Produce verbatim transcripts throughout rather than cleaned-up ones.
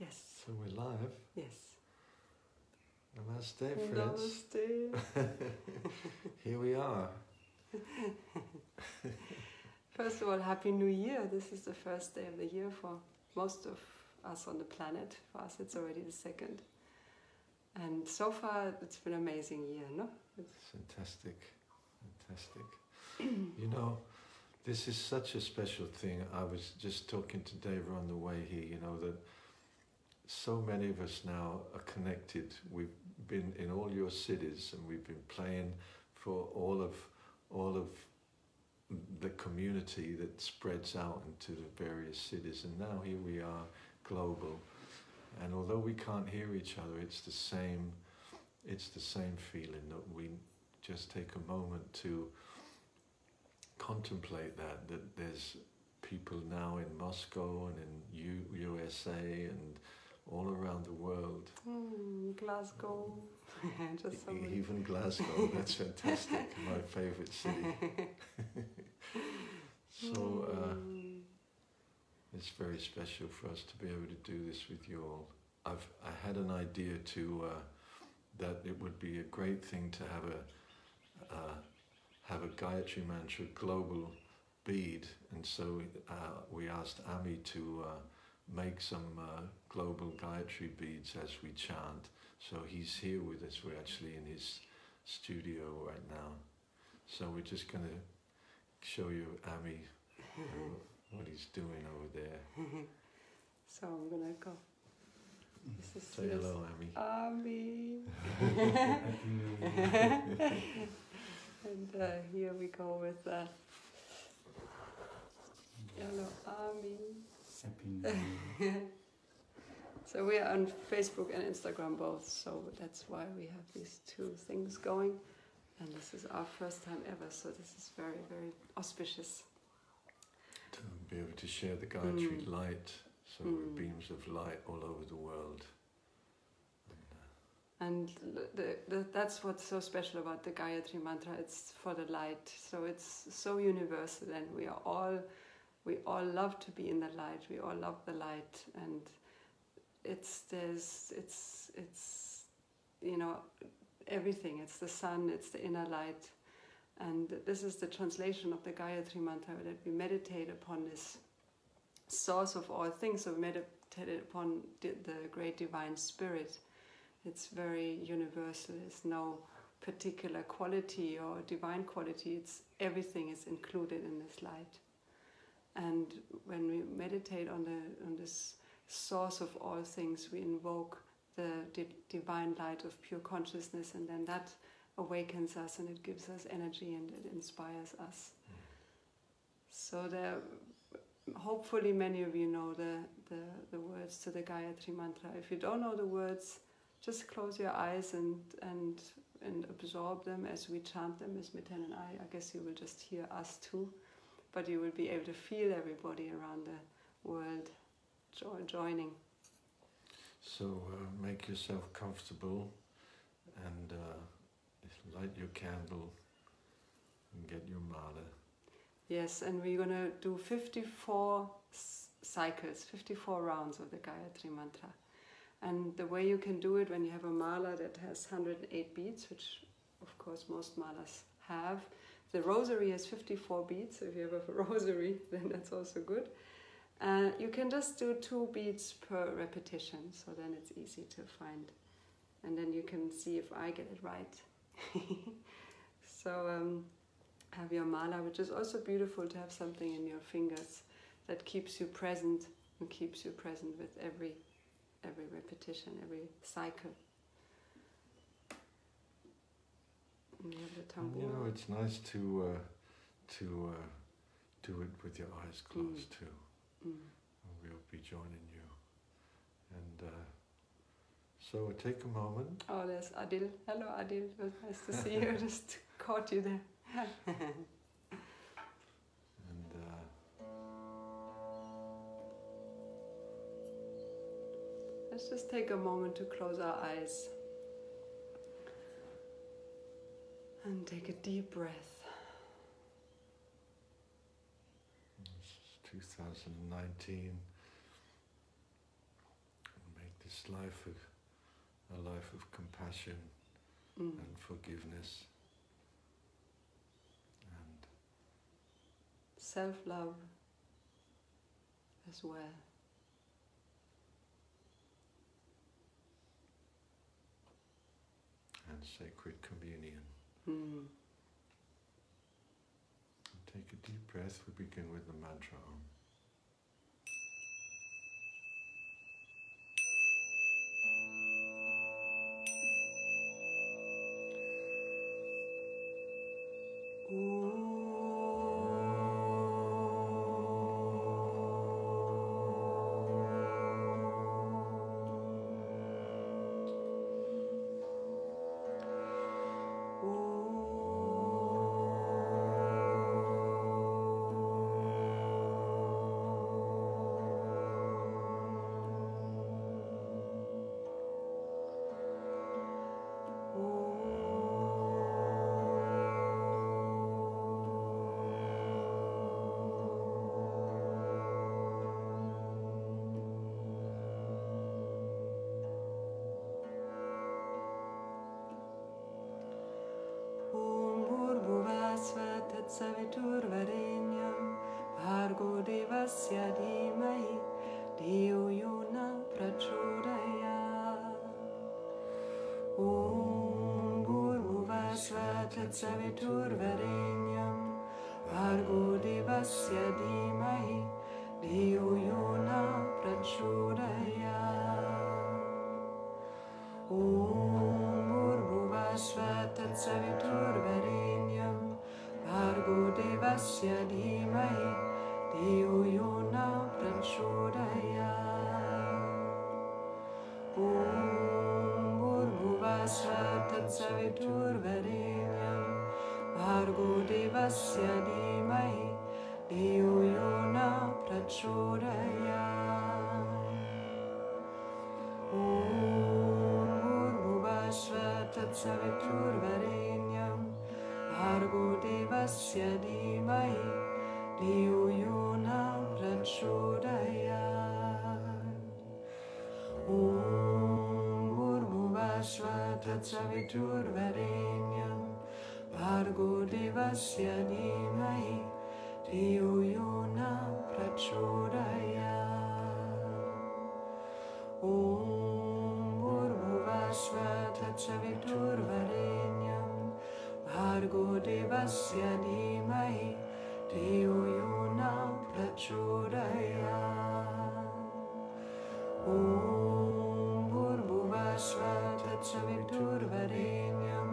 Yes. So we're live. Yes. Namaste, friends. Namaste. Here we are. First of all, Happy New Year. This is the first day of the year for most of us on the planet. For us, it's already the second. And so far, it's been an amazing year, no? It's fantastic. Fantastic. You know, this is such a special thing. I was just talking to Dave on the way here, you know, that so many of us now are connected. We've been in all your cities and we've been playing for all of all of the community that spreads out into the various cities. And now here we are, global. And although we can't hear each other, it's the same, it's the same feeling that we just take a moment to contemplate that, that there's people now in Moscow and in U S A and all around the world. Mm, Glasgow. Just so even Glasgow, that's fantastic, my favorite city. So uh, it's very special for us to be able to do this with you all. I've, I had an idea to, uh, that it would be a great thing to have a, uh, have a Gayatri Mantra global bead, and so uh, we asked Ami to uh, make some uh, global Gayatri beads as we chant. So he's here with us. We're actually in his studio right now. So we're just going to show you Ami and what he's doing over there. So I'm going to go. This is Say hello, Ami. Ami! And uh, here we go with uh, hello, Ami. Happy New Year. So we are on Facebook and Instagram both, so that's why we have these two things going. And this is our first time ever, so this is very, very auspicious. To be able to share the Gayatri mm. light, so mm. beams of light all over the world. And the, the, that's what's so special about the Gayatri Mantra. It's for the light, so it's so universal, and we are all, we all love to be in the light. We all love the light, and it's there's it's it's you know everything. It's the sun. It's the inner light, and this is the translation of the Gayatri Mantra, that we meditate upon this source of all things. So we meditate upon the great divine spirit. It's very universal. There's no particular quality or divine quality. It's everything is included in this light. And when we meditate on the on this source of all things, we invoke the di divine light of pure consciousness, and then that awakens us, and it gives us energy, and it inspires us. So there, hopefully many of you know the, the, the words to the Gayatri Mantra. If you don't know the words, just close your eyes and, and, and absorb them as we chant them, as Miten and I. I guess you will just hear us too, but you will be able to feel everybody around the world jo joining. So uh, make yourself comfortable and uh, light your candle and get your mala. Yes, and we're going to do fifty-four cycles, fifty-four rounds of the Gayatri Mantra. And the way you can do it, when you have a mala that has one hundred eight beads, which of course most malas have. The rosary has fifty-four beads, so if you have a rosary, then that's also good. Uh, you can just do two beads per repetition, so then it's easy to find. And then you can see if I get it right. So um, have your mala, which is also beautiful to have something in your fingers that keeps you present and keeps you present with every every repetition, every cycle. And you have the tambura. You know, it's nice to uh, to uh, do it with your eyes closed mm. too. Mm. We'll be joining you. And uh, so take a moment. Oh, there's Adil. Hello, Adil. It was nice to see you. I just caught you there. Let's just take a moment to close our eyes and take a deep breath. This is twenty nineteen. It's life of, a life of compassion mm. and forgiveness. And self-love as well. And sacred communion. Mm. Take a deep breath. We begin with the mantra Om. Saviturvarenyam Bhargo Devasya Dhimahi Deyo Yona Prachodaya. Om Guru Vasvatat Saviturvarenyam Bhargo Devasya Dhimahi Deyo Yona Prachodaya. Om Guru Vasvatat Saviturvarenyam Bhargo Devasya Dhimahi Deyo Yona Prachodaya. Om Bhurvasvatat Saviturvarenyam Bhargo Devasya Dhimahi Deyo Yona Prachodaya. Om Bhurvasvatat Saviturvarenyam Bhargo Devasya Dhimahi Deyo Yona Prachodaya. Om Bhurvasvatat Saviturvarenyam Bhargo Devasya Dhimahi Deyo Yona Prachodaya. Om Bhurvasvatat Saviturvarenyam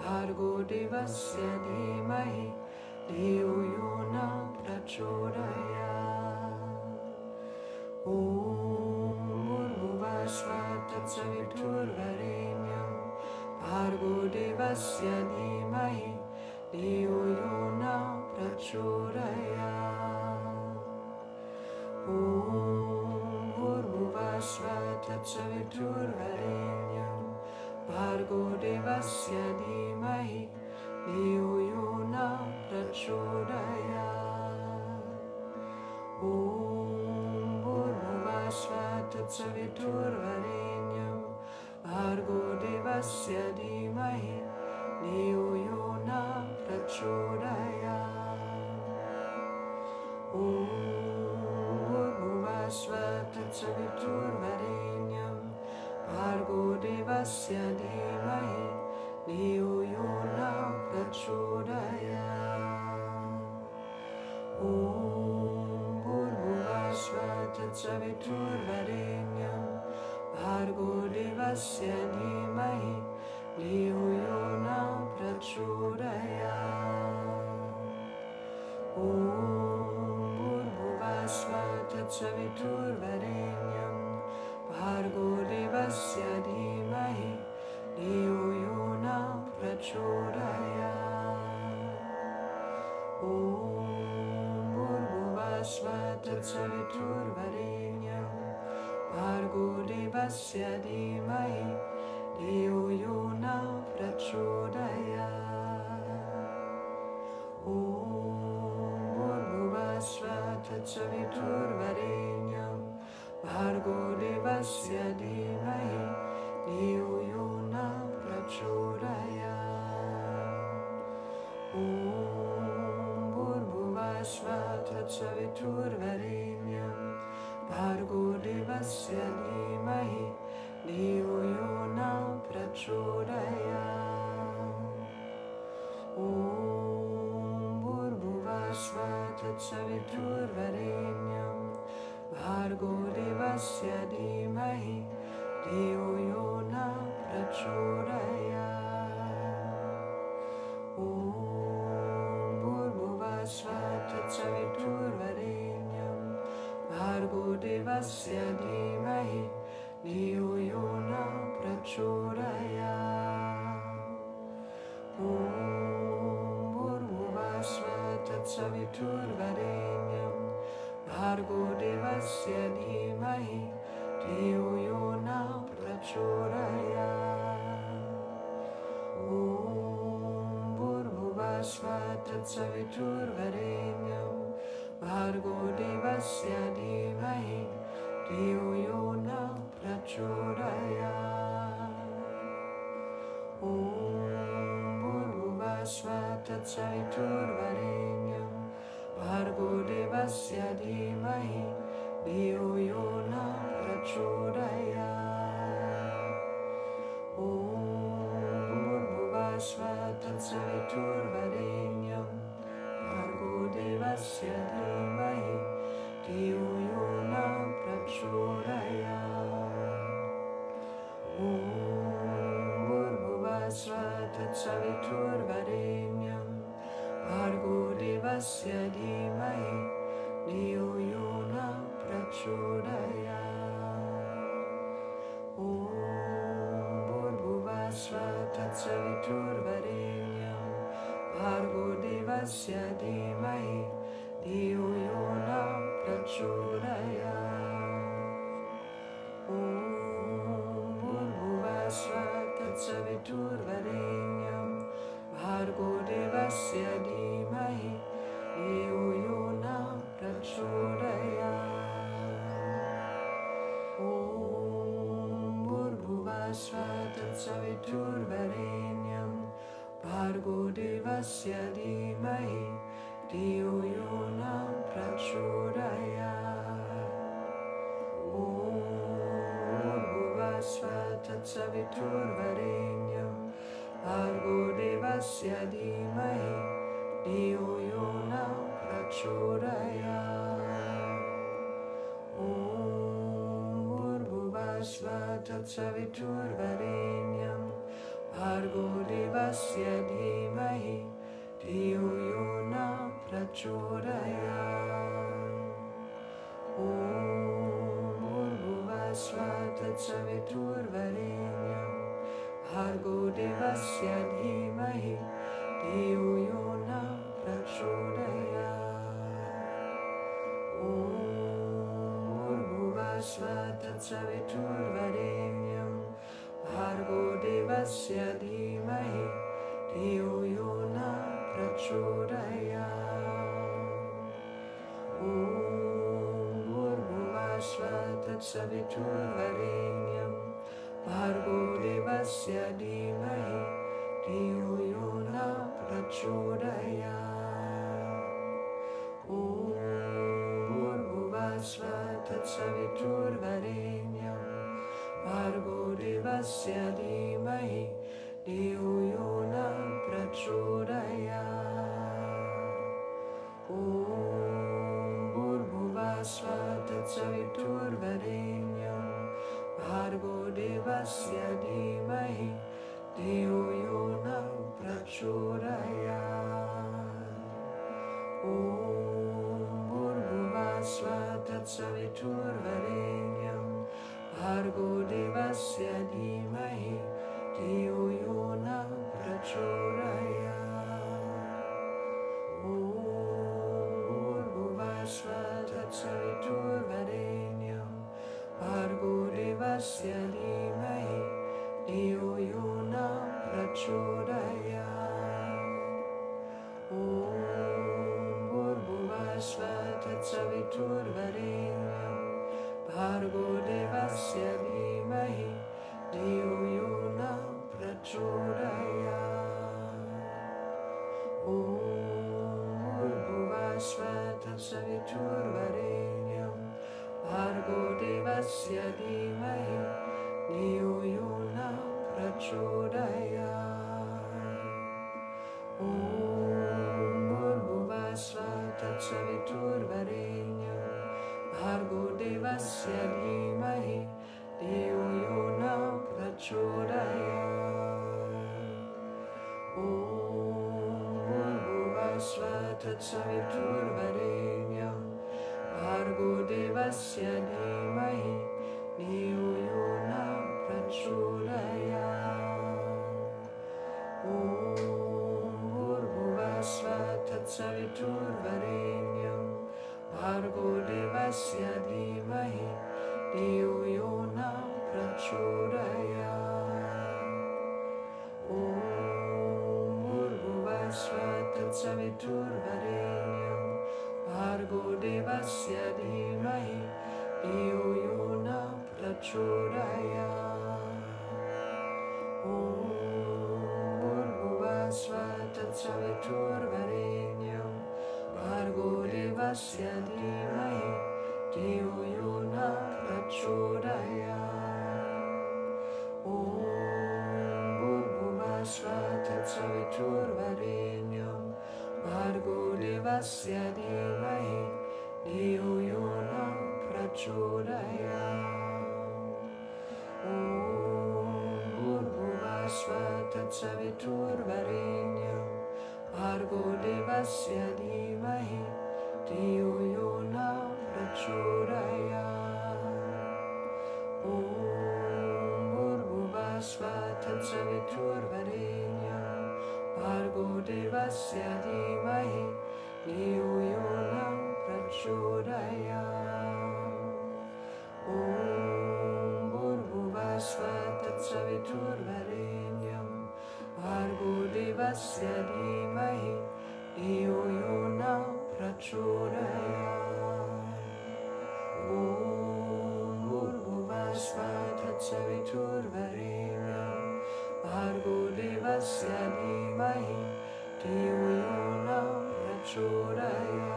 Bhargo Devasya Dhimahi Deyo Yona Prachodaya. Om Bhurvasvatat Saviturvarenyam Bhargo Devasya Dhimahi Deyo Yona Prachodaya. Om Bhurvasvatat Saviturvarenyam Bhargo Devasya Dhimahi Deyo Yona Prachodaya. Om Bhurvasvatat Saviturvarenyam Bhargo Devasya Dhimahi Deyo Yona Prachodaya. Om Bhurvasvatat Saviturvarenyam Bhargo Devasya Dhimahi Deyo Yona Prachodaya. Om Bhurvasvatat Saviturvarenyam Bhargo Devasya Dhimahi Deyo Yona Prachodaya. Om Bhurvasvatat Saviturvarenyam Bhargo Devasya Dhimahi Deyo Yona Prachodaya. Om Bhurvasvatat Saviturvarenyam Bhargo Devasya Dhimahi Deyo Yona Prachodaya. Om Bhurvasvatat Saviturvarenyam Bhargo Devasya Dhimahi Deyo Yona Prachodaya. Om Bhurvasvatat Saviturvarenyam Bhargo Guruvasya dhimahi धियो यो न प्रचोदयात्। ॐ भूर्भुवः स्वः तत्सवितुर्वरेण्यं भर्गो देवस्य धीमहि धियो यो न प्रचोदयात्। ॐ भूर्भुवः स्वः तत्सवितुर्वरेण्यं भर्गो देवस्य धीमहि धियो यो न प्रचोदयात्। ॐ भूर्भुवः स्वः तत्सवितुर्वरेण्यं भर्गो देवस्य धीमहि धियो यो न प्रचोदयात्। ॐ भूर्भुवः स्वः तत्सवितुर्वरेण्यं भर्गो देवस्य धीमहि धियो यो न प्रचोदयात्। ॐ भूर्भुवः स्वः तत्सवितुर्वरेण्यं भर्गो देवस्य धीमहि धियो यो न प्रचोदयात्। ॐ भूर्भुवः स्वः तत्सवितुर्वरेण्यं भर्गो देवस्य धीमहि धियो यो न प्रचोदयात्। ॐ भूर्भुवः स्वः तत्सवितुर्वरेण्यं भर्गो देवस्य धीमहि धियो यो न प्रचोदयात्। ॐ भूर्भुवः स्वः तत्सवितुर्वरेण्यं भर्गो देवस्य धीमहि धियो यो न प्रचोदयात्। तत्सवितुर्वरेण्यं भर्गो देवस्य धीमहि धियो यो न प्रचोदयात्। ॐ भूर्भुवः स्वः तत्सवितुर्वरेण्यं भर्गो देवस्य धीमहि धियो यो न प्रचोदयात्। ॐ भूर्भुवः स्वः तत्सवितुर्वरेण्यं भर्गो देवस्य धीमहि धियो यो न प्रचोदयात्। ॐ भूर्भुवः स्वः तत्सवितुर्वरेण्यं भर्गो देवस्य धीमहि धियो यो न प्रचोदयात्। ॐ भूर्भुवः स्वः तत्सवितुर्वरेण्यं भर्गो देवस्य धीमहि धियो यो न प्रचोदयात्। ॐ भूर्भुवः स्वः तत्सवितुर्वरेण्यं भर्गो देवस्य धीमहि धियो यो न प्रचोदयात्। ॐ भूर्भुवः स्वः तत्सवितुर्वरेण्यं भर्गो देवस्य धीमहि धियो यो न प्रचोदयात्। ॐ भूर्भुवः स्वः तत्सवितुर्वरेण्यं भर्गो देवस्य धीमहि धियो यो न प्रचोदयात्। ॐ भूर्भुवः स्वः तत्सवितुर्वरेण्यं भर्गो देवस्य धीमहि धियो यो न प्रचोदयात्। ॐ भूर्भुवः स्वः तत्सवितुर्वरेण्यं भर्गो देवस्य धीमहि धियो यो न प्रचोदयात्। ॐ भूर्भुवः स्वः तत्सवितुर्वरेण्यं भर्गो देवस्य धीमहि धियो यो न प्रचोदयात्। ॐ भूर्भुवः स्वः तत्सवितुर्वरेण्यं भर्गो देवस्य धीमहि धियो यो न प्रचोदयात्। ॐ भूर्भुवः स्वः तत्सवितुर्वरेण्यं भर्गो Vasya Dhimahi Dhiyo Yona Prachodaya Om Bhuvashvatam Saviturvarenyam Bhargo Devasya Dhimahi Dhiyo Yona Prachodaya Om Bhuvashvatam Saviturvarenyam Bhargo Devasya Dhimahi Dhiyo Yona Prachodaya Om Bhuvasvatat Saviturvarenyam Bhargo Devasya Dhimahi Dhiyo Yona Prachodaya Om Bhuvasvatat Saviturvarenyam Bhargo Devasya Dhimahi Dhiyo Yona Prachodaya Om Bhuvasvatat Saviturvarenyam Bhargo Devasya Dhimahi Dhiyo Yona Prachodaya Om Bhuvasvatat Saviturvarenyam Bhargo Devasya Dhimahi Dhiyo Yona Prachodaya Om Bhuvasvatat Saviturvarenyam Bhargo Devasya Dhimahi Dhiyo Yona Prachodaya Om Bhuvasvatat Saviturvarenyam Bhargo Devasya Dhimahi Dhiyo Yona Prachodaya Om Bhuvasvatat Saviturvarenyam Bhargo Devasya Dhimahi Dhiyo Yona Prachodaya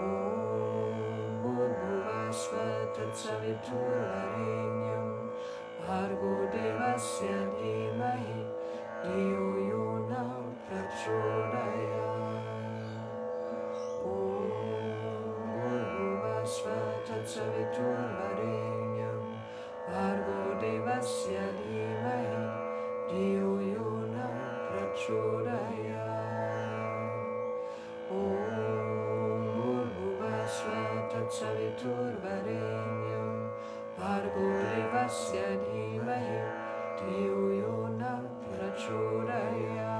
Om Bhuvasvatat Saviturvarenyam Bhargo Devasya Dhimahi Dhiyo Yona Prachodaya Om Bhuvasvatat Saviturvarenyam Bhargo Devasya Dhimahi Dhiyo Yona Prachodaya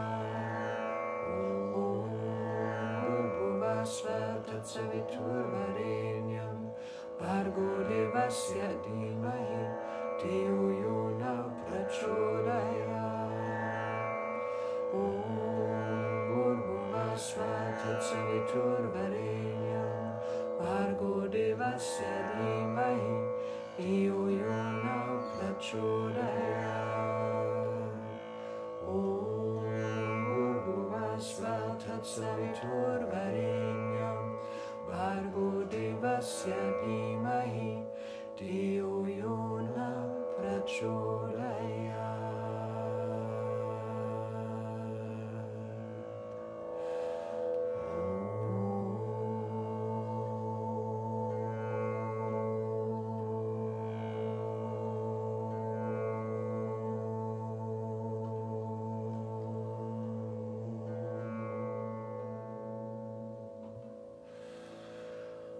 Om Bhuvasvatat Saviturvarenyam Bhargo Devasya Dhimahi Dhiyo Yona Prachodaya Bhuvasvatat Saviturvarenyam Bhargo Devasya Dhimahi Dhiyo Yona Prachodaya Om Bhuvasvatat Saviturvarenyam Bhargo Devasya Dhimahi Dhiyo Yona Prachodaya Om Bhuvasvatat Saviturvarenyam Bhargo Devasya Dhimahi Dhiyo Yona Prachodaya Om Bhuvasvatat Saviturvarenyam Bhargo Devasya Dhimahi Dhiyo Yona Prachodaya Om Bhuvasvatat Saviturvarenyam Bhargo Devasya Dhimahi Dhiyo Yona Prachodaya.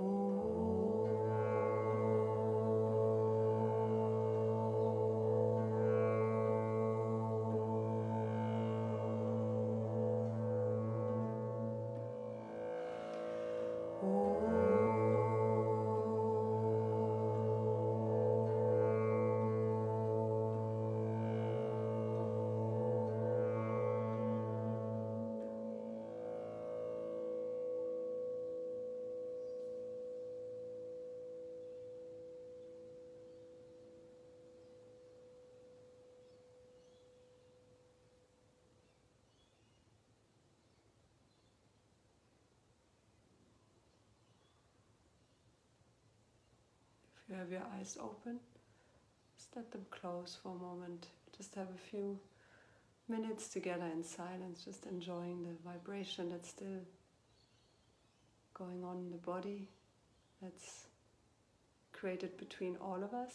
Oh you have your eyes open, just let them close for a moment. Just have a few minutes together in silence, just enjoying the vibration that's still going on in the body, that's created between all of us.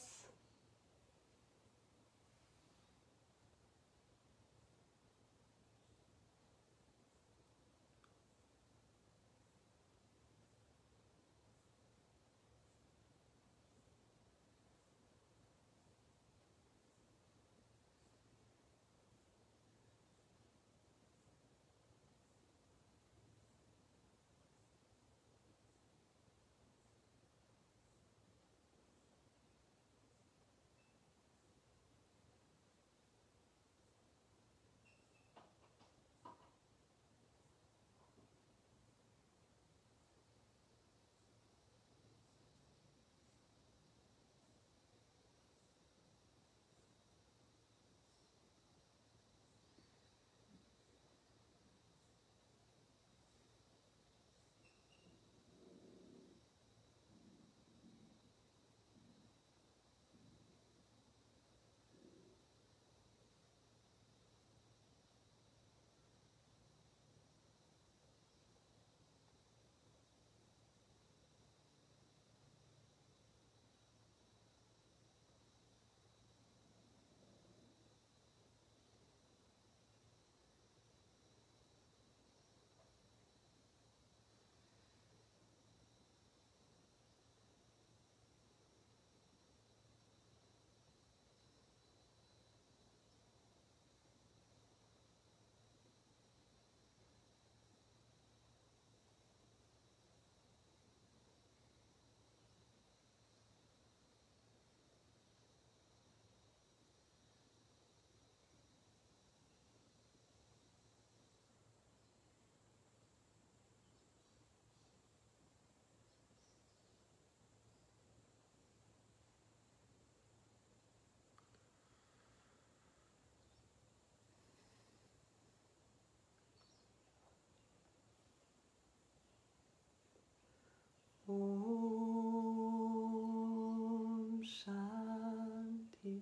Om Shanti,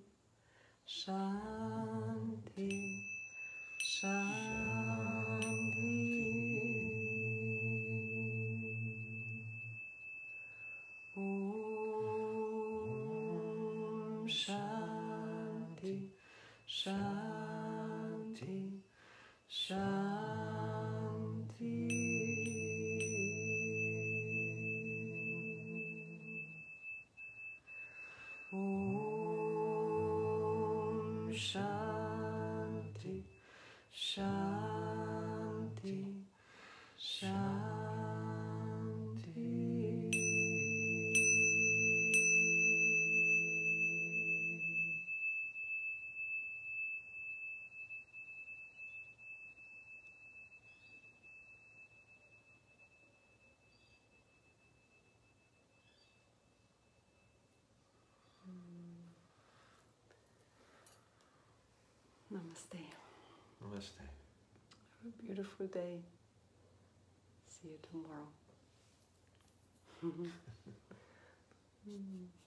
Shanti, Shanti. Om Shanti, Shanti, Shanti. Namaste. Namaste. Have a beautiful day. See you tomorrow. Mm-hmm. Mm-hmm.